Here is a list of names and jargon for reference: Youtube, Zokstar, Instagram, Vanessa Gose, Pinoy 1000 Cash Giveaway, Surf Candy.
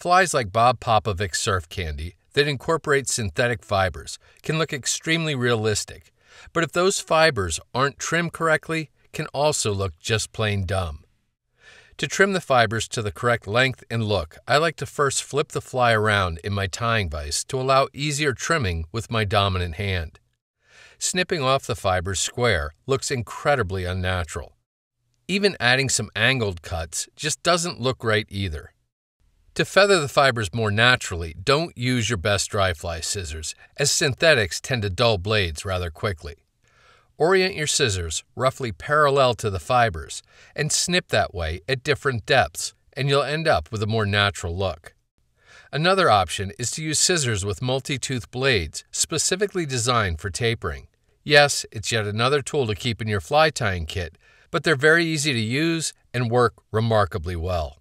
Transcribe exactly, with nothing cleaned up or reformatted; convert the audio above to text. Flies like Bob Popovich's Surf Candy that incorporate synthetic fibers can look extremely realistic, but if those fibers aren't trimmed correctly, can also look just plain dumb. To trim the fibers to the correct length and look, I like to first flip the fly around in my tying vise to allow easier trimming with my dominant hand. Snipping off the fibers square looks incredibly unnatural. Even adding some angled cuts just doesn't look right either. To feather the fibers more naturally, don't use your best dry fly scissors, as synthetics tend to dull blades rather quickly. Orient your scissors roughly parallel to the fibers and snip that way at different depths, and you'll end up with a more natural look. Another option is to use scissors with multi-tooth blades specifically designed for tapering. Yes, it's yet another tool to keep in your fly tying kit, but they're very easy to use and work remarkably well.